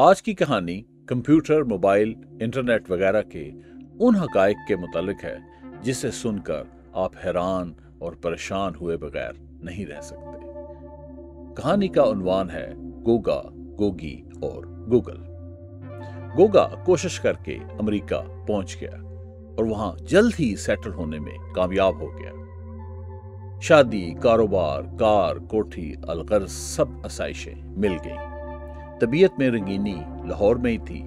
आज की कहानी कंप्यूटर, मोबाइल, इंटरनेट वगैरह के उन हकाइक के मुतालिक है जिसे सुनकर आप हैरान और परेशान हुए बगैर नहीं रह सकते। कहानी का उन्वान है गोगा, गोगी और गूगल। गोगा कोशिश करके अमेरिका पहुंच गया और वहां जल्द ही सेटल होने में कामयाब हो गया। शादी, कारोबार, कार, कोठी, अलगर्ज सब आसाइशें मिल गईं। तबीयत में रंगीनी लाहौर में ही थी,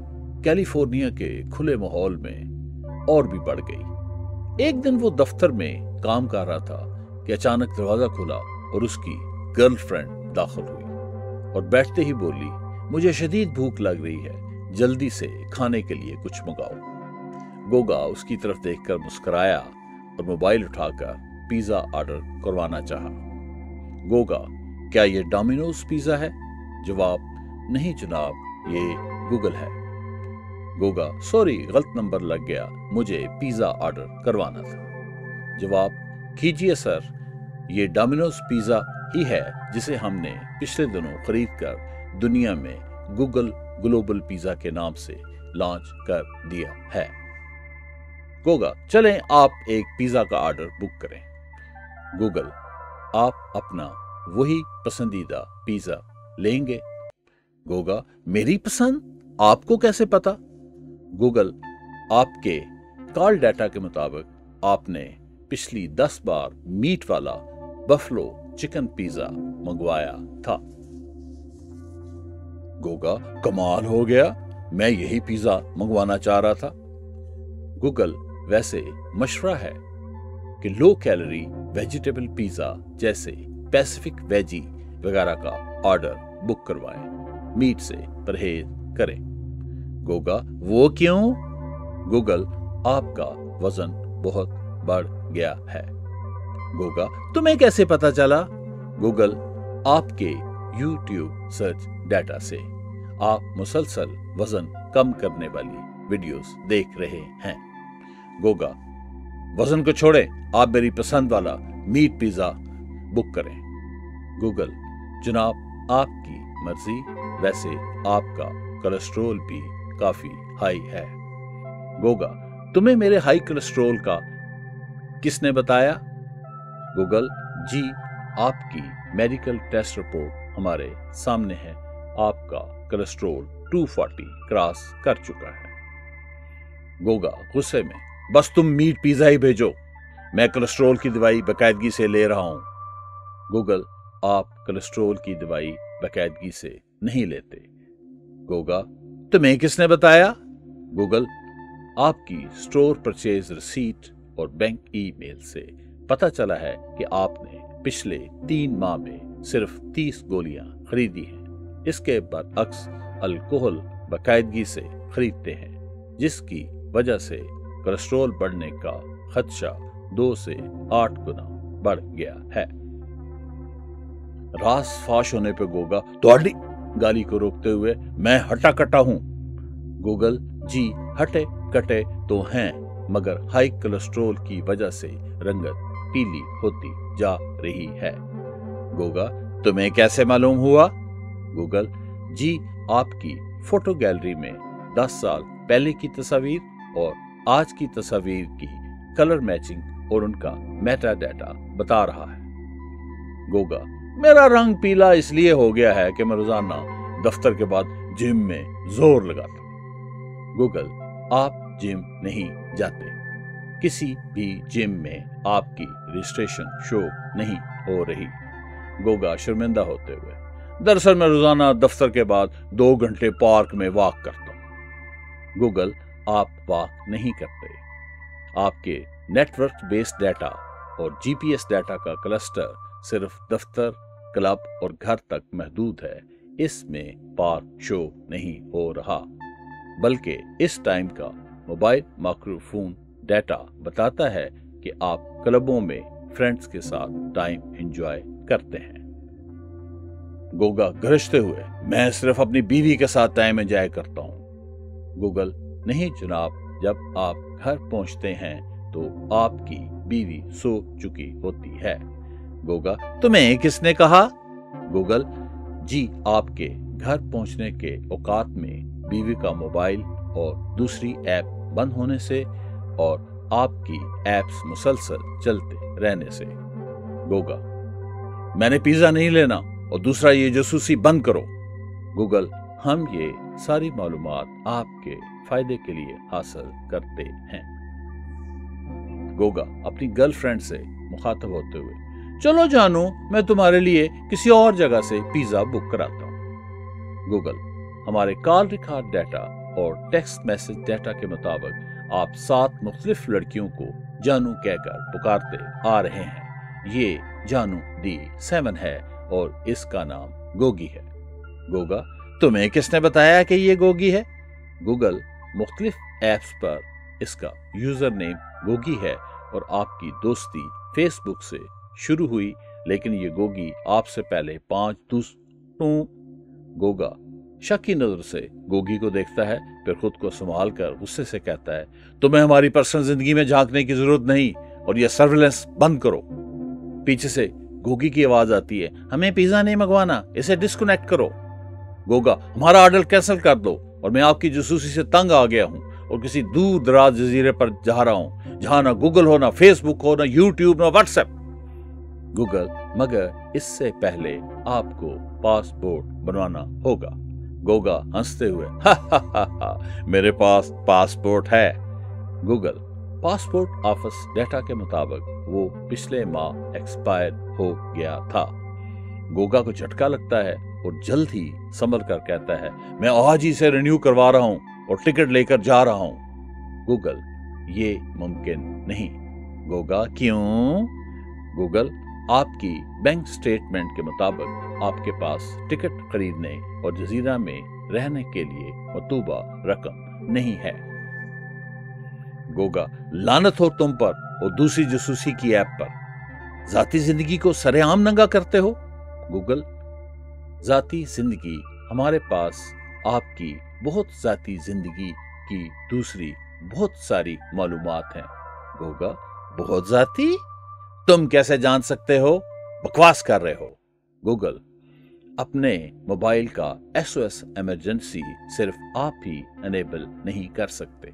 कैलिफोर्निया के खुले माहौल में और भी बढ़ गई। एक दिन वो दफ्तर में काम कर रहा था कि अचानक दरवाजा खुला और उसकी गर्लफ्रेंड दाखिल हुई और बैठते ही बोली, मुझे शदीद भूख लग रही है, जल्दी से खाने के लिए कुछ मंगाओ। गोगा उसकी तरफ देखकर मुस्कुराया और मोबाइल उठाकर पिज्जा ऑर्डर करवाना चाहा। गोगा, क्या ये डोमिनोज पिज्जा है? जवाब, नहीं जनाब, ये गूगल है। गोगा, सॉरी, गलत नंबर लग गया, मुझे पिज्जा ऑर्डर करवाना था। जवाब, कीजिए सर, ये डोमिनोज पिज्जा ही है जिसे हमने पिछले दिनों खरीद कर दुनिया में गूगल ग्लोबल पिज्जा के नाम से लॉन्च कर दिया है। गोगा, चलें आप एक पिज्जा का ऑर्डर बुक करें। गूगल, आप अपना वही पसंदीदा पिज्जा लेंगे? गोगा, मेरी पसंद आपको कैसे पता? गूगल, आपके कॉल डाटा के मुताबिक आपने पिछली 10 बार मीट वाला बफलो चिकन पिज्जा मंगवाया था। गोगा, कमाल हो गया, मैं यही पिज्जा मंगवाना चाह रहा था। गूगल, वैसे मशवरा है कि लो कैलोरी वेजिटेबल पिज्जा जैसे पैसिफिक वेजी वगैरह का ऑर्डर बुक करवाएं, मीट से परहेज करें। गोगा, वो क्यों? गूगल, आपका वजन बहुत बढ़ गया है। गोगा, तुम्हें कैसे पता चला? गूगल, आपके YouTube सर्च डाटा से आप मुसलसल वजन कम करने वाली वीडियोस देख रहे हैं। गोगा, वजन को छोड़ें, आप मेरी पसंद वाला मीट पिज्जा बुक करें। गूगल, जनाब आपकी मर्जी, वैसे आपका कोलेस्ट्रॉल भी काफी हाई है। गोगा, तुम्हें मेरे हाई कोलेस्ट्रॉल का किसने बताया? गूगल, जी आपकी मेडिकल टेस्ट रिपोर्ट हमारे सामने है, आपका कोलेस्ट्रॉल 240 क्रॉस कर चुका है। गोगा गुस्से में, बस तुम मीट पिज्जा ही भेजो, मैं कोलेस्ट्रॉल की दवाई बाकायदगी से ले रहा हूं। गूगल, आप कोलेस्ट्रॉल की दवाई बाकायदगी से नहीं लेते। गोगा, तुम्हें किसने बताया? गूगल, आपकी स्टोर परचेज रिसीट और बैंक ईमेल से पता चला है कि आपने पिछले 3 माह में सिर्फ 30 गोलियां खरीदी हैं। इसके बरअक्स अल्कोहल बाकायदगी से खरीदते हैं, जिसकी वजह से कोलेस्ट्रॉल बढ़ने का खदशा 2 से 8 गुना बढ़ गया है। रास फाश होने पर गोगा थोड़ी गाली को रोकते हुए, मैं हटा कटा हूं। गूगल, जी हटे कटे तो हैं, मगर हाई कोलेस्ट्रॉल की वजह से रंगत पीली होती जा रही है। गोगा, तुम्हें कैसे मालूम हुआ? गूगल, जी आपकी फोटो गैलरी में 10 साल पहले की तस्वीर और आज की तस्वीर की कलर मैचिंग और उनका मेटा डाटा बता रहा है। गोगा, मेरा रंग पीला इसलिए हो गया है कि मैं रोजाना दफ्तर के बाद जिम में जोर लगाता। गूगल, आप जिम नहीं जाते, किसी भी जिम में आपकी रजिस्ट्रेशन शो नहीं हो रही। गोगा शर्मिंदा होते हुए, दरअसल मैं रोजाना दफ्तर के बाद 2 घंटे पार्क में वॉक करता हूं। गूगल, आप वॉक नहीं करते, आपके नेटवर्क बेस्ड डाटा और जीपीएस डाटा का क्लस्टर सिर्फ दफ्तर, क्लब और घर तक महदूद है, इसमें पार्क शो नहीं हो रहा। बल्कि इस टाइम का मोबाइल माइक्रोफोन डाटा बताता है कि आप क्लबों में फ्रेंड्स के साथ टाइम एंजॉय करते हैं। गोगा गरजते हुए, मैं सिर्फ अपनी बीवी के साथ टाइम एंजॉय करता हूं। गूगल, नहीं जनाब, जब आप घर पहुंचते हैं तो आपकी बीवी सो चुकी होती है। गोगा, तुम्हें किसने कहा? गूगल, जी आपके घर पहुंचने के औकात में बीवी का मोबाइल और दूसरी ऐप बंद होने से और आपकी ऐप्स मुसलसल चलते रहने से। गोगा, मैंने पिज्जा नहीं लेना और दूसरा ये जासूसी बंद करो। गूगल, हम ये सारी मालूमात आपके फायदे के लिए हासिल करते हैं। गोगा अपनी गर्लफ्रेंड से मुखातब होते हुए, चलो जानू, मैं तुम्हारे लिए किसी और जगह से पिज्जा बुक कराता हूँ। गूगल, हमारे कॉल रिकॉर्ड डाटा और टेक्स्ट मैसेज डाटा के मुताबिक आप 7 मुख्तलिफ लड़कियों को जानू कहकर पुकारते आ रहे हैं। ये जानू D7 है और इसका नाम गोगी है। गोगा, तुम्हें किसने बताया कि ये गोगी है? गूगल, मुख्तलिफ एप्स पर इसका यूजर नेम गोगी है और आपकी दोस्ती फेसबुक से शुरू हुई, लेकिन ये गोगी आपसे पहले 5 दूसरों। गोगा शक की नजर से गोगी को देखता है, फिर खुद को संभाल कर गुस्से से कहता है, तुम्हें हमारी पर्सनल जिंदगी में झांकने की जरूरत नहीं और यह सर्विलेंस बंद करो। पीछे से गोगी की आवाज आती है, हमें पिज्जा नहीं मंगवाना, इसे डिस्कनेक्ट करो। गोगा, हमारा ऑर्डर कैंसिल कर दो और मैं आपकी जासूसी से तंग आ गया हूँ और किसी दूर दराज जजीरे पर जा रहा हूँ जहाँ ना गूगल हो, ना फेसबुक हो, ना यूट्यूब, ना व्हाट्सएप। गूगल, मगर इससे पहले आपको पासपोर्ट बनवाना होगा। गोगा हंसते हुए, हा हा हा हा, मेरे पास पासपोर्ट है। गूगल, पासपोर्ट ऑफिस डेटा के मुताबिक वो पिछले माह एक्सपायर हो गया था। गोगा को झटका लगता है और जल्द ही संभल कर कहता है, मैं आज ही इसे रिन्यू करवा रहा हूं और टिकट लेकर जा रहा हूं। गूगल, ये मुमकिन नहीं। गोगा, क्यों? गूगल, आपकी बैंक स्टेटमेंट के मुताबिक आपके पास टिकट खरीदने और जजीरा में रहने के लिए मतलूबा रकम नहीं है। गोगा, लानत हो तुम पर और दूसरी जासूसी की ऐप पर, जाती जिंदगी को सरेआम नंगा करते हो। गूगल, जाती जिंदगी हमारे पास आपकी बहुत जाती जिंदगी की दूसरी बहुत सारी मालूमात हैं। गोगा, बहुत जाती? तुम कैसे जान सकते हो? बकवास कर रहे हो। गूगल, अपने मोबाइल का SOS इमरजेंसी सिर्फ आप ही एनेबल नहीं कर सकते,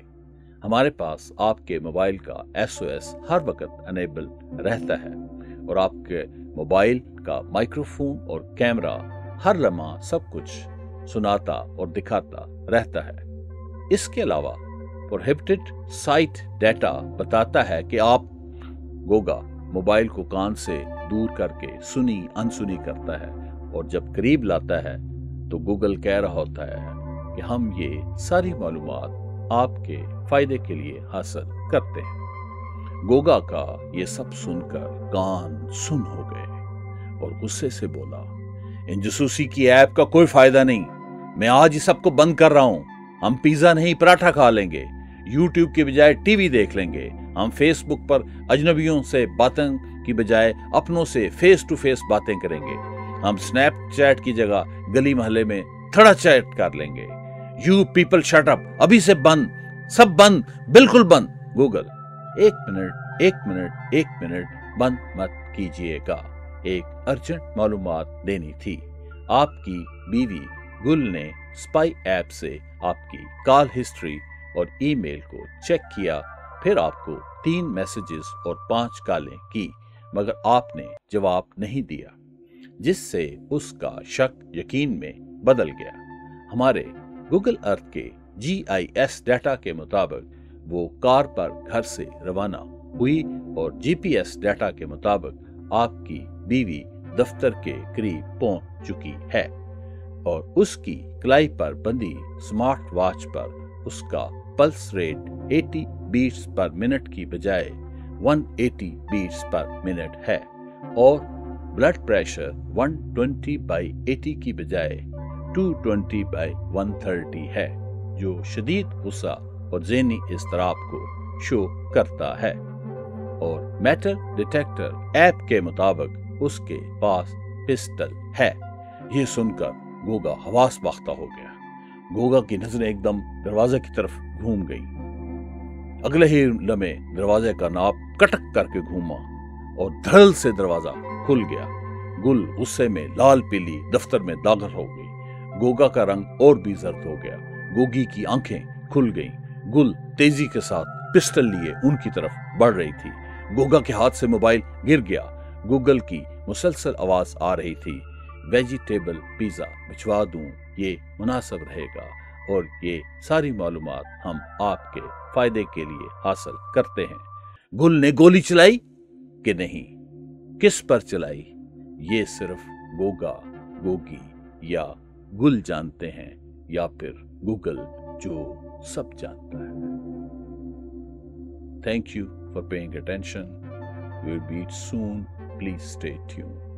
हमारे पास आपके मोबाइल का SOS हर वक्त एनेबल रहता है और आपके मोबाइल का माइक्रोफोन और कैमरा हर लम्हा सब कुछ सुनाता और दिखाता रहता है। इसके अलावा प्रोहिबिटेड साइट डाटा बताता है कि आप, गोगा मोबाइल को कान से दूर करके सुनी अनसुनी करता है और जब करीब लाता है तो गूगल कह रहा होता है कि हम ये सारी मालूमात आपके फायदे के लिए हासिल करते हैं। गोगा का ये सब सुनकर कान सुन हो गए और गुस्से से बोला, इन जासूसी की ऐप का कोई फायदा नहीं, मैं आज ही सबको बंद कर रहा हूं। हम पिज्जा नहीं पराठा खा लेंगे, यूट्यूब के बजाय टीवी देख लेंगे, हम फेसबुक पर अजनबियों से बातें की बजाय अपनों से फेस टू फेस बातें करेंगे, हम स्नैपचैट की जगह गली मोहल्ले में थड़ा चैट कर लेंगे। यू पीपल शट अप, अभी से बंद, सब बंद, बिल्कुल बंद। गूगल, एक मिनट बंद मत कीजिएगा, एक अर्जेंट मालूमात देनी थी। आपकी बीवी गुल ने स्पाई ऐप से आपकी कॉल हिस्ट्री और ईमेल को चेक किया, फिर आपको 3 मैसेजेस और 5 कॉलें की, मगर आपने जवाब नहीं दिया, जिससे उसका शक यकीन में बदल गया। हमारे गूगल अर्थ के GIS डाटा के मुताबिक वो कार पर घर से रवाना हुई और GPS डाटा के मुताबिक आपकी बीवी दफ्तर के करीब पहुंच चुकी है और उसकी कलाई पर बंधी स्मार्ट वॉच पर उसका pulse rate 80 beats per minute की बजाय 180 बीट्स पर मिनट है और ब्लड प्रेशर 120/80 की बजाय 220/130 है, जो शदीद गुस्सा और ज़हनी इज़तराब को शो करता है। और मेटल डिटेक्टर ऐप के मुताबिक उसके पास पिस्टल है। यह सुनकर गोगा हवास बाख्ता हो गया। गोगा की नजरें एकदम दरवाजे की तरफ घूम गई। अगले ही लम्हे दरवाजे का नाप कटक करके घूमा और धड़ल से दरवाजा खुल गया। गुल गुस्से में लाल पीली दफ्तर में दाखिल हो गई। गोगा का रंग और भी जर्द हो गया। गोगी की आंखें खुल गईं। गुल तेजी के साथ पिस्टल लिए उनकी तरफ बढ़ रही थी। गोगा के हाथ से मोबाइल गिर गया। गूगल की मुसलसल आवाज आ रही थी, वेजिटेबल पिज्जा भिजवा दूं, ये मुनासिब रहेगा और ये सारी मालूमात हम आपके फायदे के लिए हासिल करते हैं। गुल ने गोली चलाई कि नहीं, किस पर चलाई, ये सिर्फ गोगा, गोगी या गुल जानते हैं, या फिर गूगल जो सब जानता है। Thank you for paying attention. We'll meet soon. Please stay tuned.